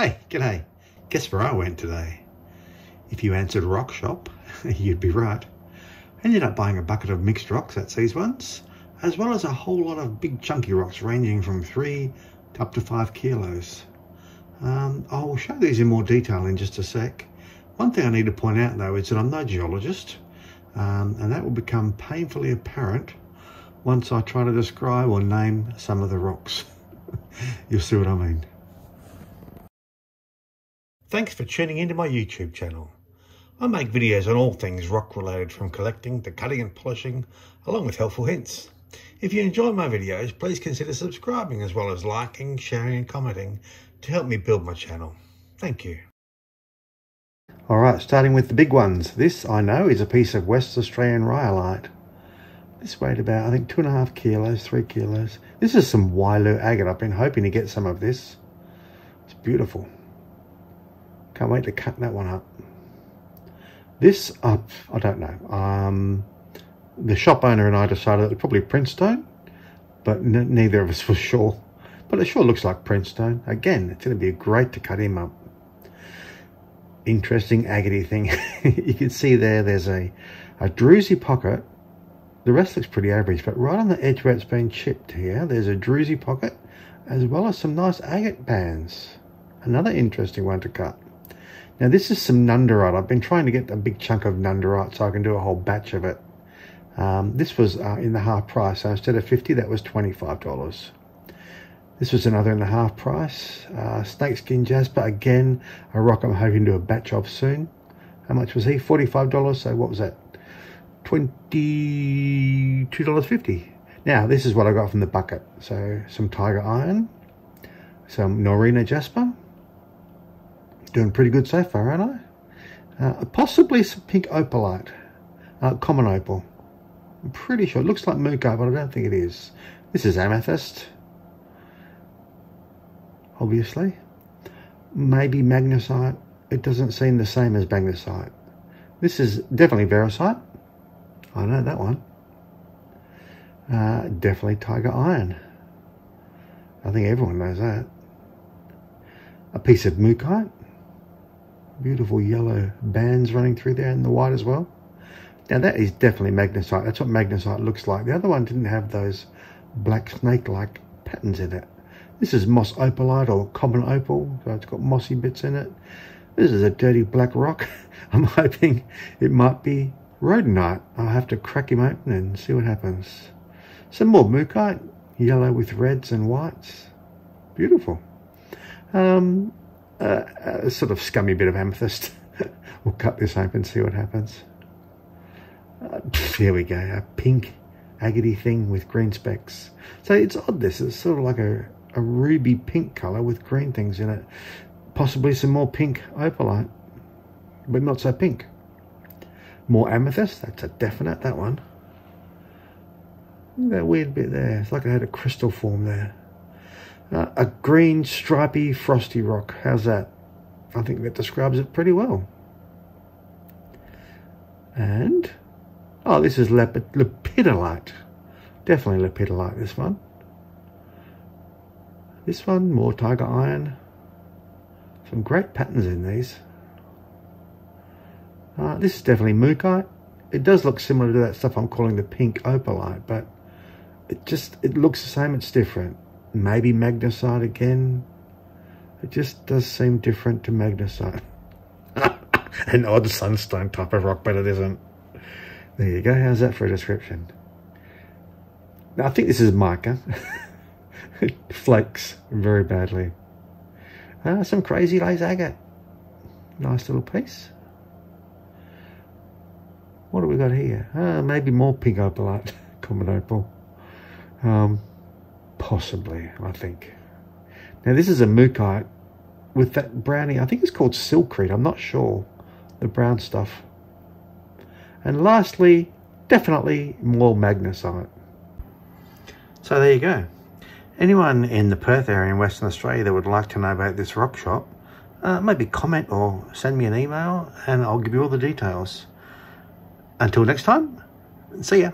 Hey, g'day. Guess where I went today? If you answered rock shop, you'd be right. I ended up buying a bucket of mixed rocks at Seas once, as well as a whole lot of big chunky rocks ranging from 3 to up to 5 kilos. I'll show these in more detail in just a sec. One thing I need to point out though is that I'm no geologist, and that will become painfully apparent once I try to describe or name some of the rocks. You'll see what I mean. Thanks for tuning into my YouTube channel. I make videos on all things rock related, from collecting to cutting and polishing, along with helpful hints. If you enjoy my videos, please consider subscribing as well as liking, sharing and commenting to help me build my channel. Thank you. Alright, starting with the big ones. This I know is a piece of West Australian Rhyolite. This weighed about, I think, 2.5 kilos, 3 kilos. This is some Wyloo Agate. I've been hoping to get some of this. It's beautiful. Can't wait to cut that one up. This up, I don't know. The shop owner and I decided it was probably printstone, but neither of us was sure. But it sure looks like printstone. Again, it's going to be great to cut him up. Interesting agate thing. You can see there's a druzy pocket. The rest looks pretty average, but right on the edge where it's been chipped here, there's a druzy pocket, as well as some nice agate bands. Another interesting one to cut. Now this is some Nundoorite. I've been trying to get a big chunk of Nundoorite so I can do a whole batch of it. This was in the half price, so instead of $50, that was $25. This was another in the half price. Snakeskin Jasper, again, a rock I'm hoping to do a batch of soon. How much was he? $45, so what was that? $22.50. Now this is what I got from the bucket. So some Tiger Iron, some Noreena Jasper. Doing pretty good so far, aren't I? Possibly some pink opalite, common opal. I'm pretty sure it looks like mookaite, but I don't think it is. This is amethyst, obviously. Maybe magnesite. It doesn't seem the same as magnesite. This is definitely variscite. I know that one. Definitely Tiger Iron. I think everyone knows that. A piece of mookaite. Beautiful yellow bands running through there, and the white as well. Now that is definitely magnesite. That's what magnesite looks like. The other one didn't have those black snake-like patterns in it. This is moss opalite, or common opal, so it's got mossy bits in it. This is a dirty black rock. I'm hoping it might be rhodonite. I'll have to crack him open and see what happens. Some more mookaite, yellow with reds and whites. Beautiful. A sort of scummy bit of amethyst. We'll cut this open, see what happens. Here we go, a pink agatey thing with green specks. So it's odd, this. It's sort of like a ruby pink colour with green things in it. Possibly some more pink opalite, but not so pink. More amethyst, that's a definite, that one. Look at that weird bit there. It's like it had a crystal form there. A green, stripy, frosty rock. How's that? I think that describes it pretty well. And, oh, this is lepidolite. Definitely lepidolite, this one. This one, more Tiger Iron. Some great patterns in these. This is definitely mookaite. It does look similar to that stuff I'm calling the pink opalite, but it looks the same, it's different. Maybe magnesite again. It just does seem different to magnesite. An odd sunstone type of rock, but it isn't. There you go. How's that for a description? Now, I think this is mica. It flakes very badly. Some crazy lace agate. Nice little piece. What have we got here? Maybe more pink opalite, common opal. Possibly, I think. Now this is a mookaite with that brownie. I think it's called silcrete. I'm not sure. The brown stuff. And lastly, definitely more magnesite. So there you go. Anyone in the Perth area in Western Australia that would like to know about this rock shop, maybe comment or send me an email and I'll give you all the details. Until next time, see ya.